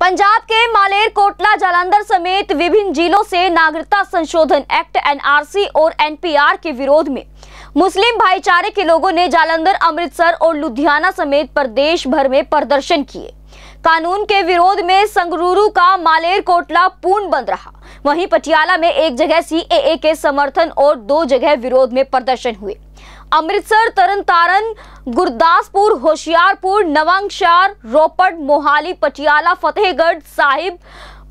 पंजाब के मालेरकोटला, जालंधर समेत विभिन्न जिलों से नागरिकता संशोधन एक्ट एनआरसी और एनपीआर के विरोध में मुस्लिम भाईचारे के लोगों ने जालंधर, अमृतसर और लुधियाना समेत प्रदेश भर में प्रदर्शन किए। कानून के विरोध में संगरूर का मालेरकोटला पूर्ण बंद रहा। वहीं पटियाला में एक जगह सीएए के समर्थन और दो जगह विरोध में प्रदर्शन हुए। अमृतसर, तरन तारण, गुरदासपुर, होशियारपुर, नवांगशहर, रोपड़, मोहाली, पटियाला, फतेहगढ़ साहिब,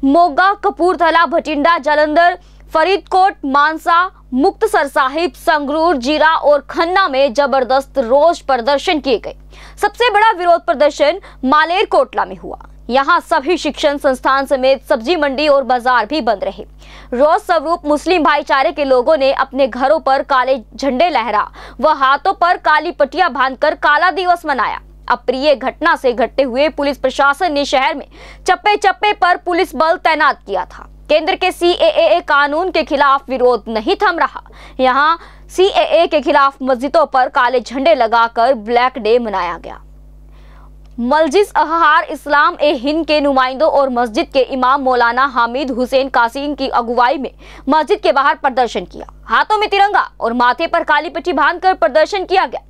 मोगा, कपूरथला, भटिंडा, जालंधर, फरीदकोट, मानसा, मुक्तसर साहिब, संगरूर, जीरा और खन्ना में जबरदस्त रोष प्रदर्शन किए गए। सबसे बड़ा विरोध प्रदर्शन मालेरकोटला में हुआ। यहाँ सभी शिक्षण संस्थान समेत सब्जी मंडी और बाजार भी बंद रहे। रोष स्वरूप मुस्लिम भाईचारे के लोगों ने अपने घरों पर काले झंडे लहरा व हाथों पर काली पट्टियां बांधकर काला दिवस मनाया। अप्रिय घटना से घटते हुए पुलिस प्रशासन ने शहर में चप्पे चप्पे पर पुलिस बल तैनात किया था। केंद्र के सीएए कानून के खिलाफ विरोध नहीं थम रहा। यहाँ सीएए के खिलाफ मस्जिदों पर काले झंडे लगाकर ब्लैक डे मनाया गया। मल्जिस अहार इस्लाम ए हिंद के नुमाइंदों और मस्जिद के इमाम मौलाना हामिद हुसैन कासिम की अगुवाई में मस्जिद के बाहर प्रदर्शन किया। हाथों में तिरंगा और माथे पर काली पट्टी बांधकर प्रदर्शन किया गया।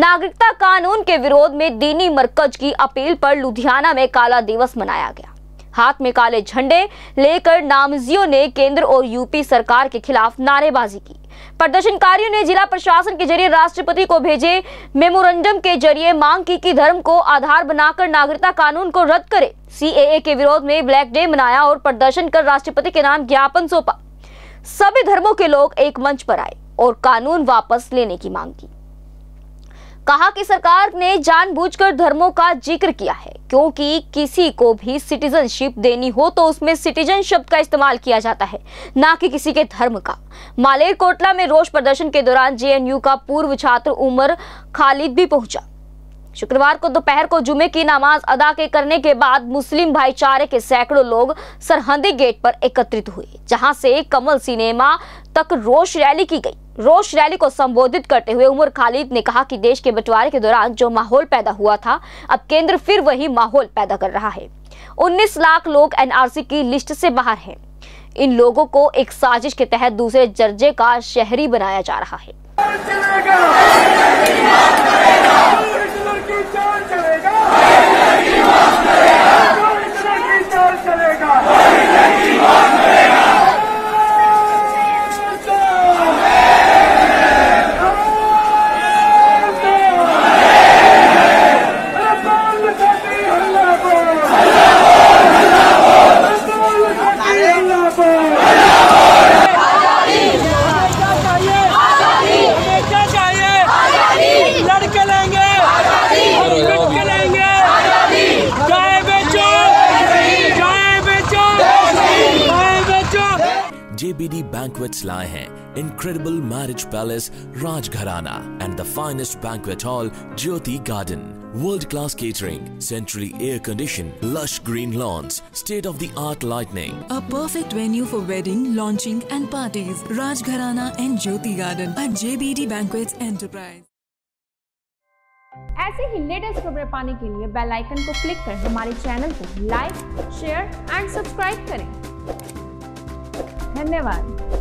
नागरिकता कानून के विरोध में दीनी मरकज की अपील पर लुधियाना में काला दिवस मनाया गया। हाथ में काले झंडे लेकर नामजियों ने केंद्र और यूपी सरकार के खिलाफ नारेबाजी की। प्रदर्शनकारियों ने जिला प्रशासन के जरिए राष्ट्रपति को भेजे मेमोरेंडम के जरिए मांग की कि धर्म को आधार बनाकर नागरिकता कानून को रद्द करे। सीएए के विरोध में ब्लैक डे मनाया और प्रदर्शन कर राष्ट्रपति के नाम ज्ञापन सौंपा। सभी धर्मों के लोग एक मंच पर आए और कानून वापस लेने की मांग की। कहा कि सरकार ने जानबूझकर धर्मों का जिक्र किया है, क्योंकि किसी को भी सिटीजनशिप देनी हो तो उसमें सिटीजन शब्द का इस्तेमाल किया जाता है, ना कि किसी के धर्म का। मालेरकोटला में रोष प्रदर्शन के दौरान जेएनयू का पूर्व छात्र उमर खालिद भी पहुंचा। शुक्रवार को दोपहर को जुमे की नमाज अदा करने के बाद मुस्लिम भाईचारे के सैकड़ों लोग सरहदी गेट पर एकत्रित हुए, जहां से कमल सिनेमा तक रोष रैली की गई। रोष रैली को संबोधित करते हुए उमर खालिद ने कहा कि देश के बंटवारे के दौरान जो माहौल पैदा हुआ था, अब केंद्र फिर वही माहौल पैदा कर रहा है। 19 लाख लोग एनआरसी की लिस्ट से बाहर हैं। इन लोगों को एक साजिश के तहत दूसरे दर्जे का शहरी बनाया जा रहा है। JBD Banquets लाए हैं incredible marriage palace Rajgharana and the finest banquet hall Jyoti Garden. World-class catering, centrally air-conditioned, lush green lawns, state-of-the-art lighting. A perfect venue for wedding, launching and parties. Rajgharana and Jyoti Garden at JBD Banquets Enterprise. ऐसे ही latest खबरें पाने के लिए bell icon को click कर हमारे channel को like, share and subscribe करें। धन्यवाद।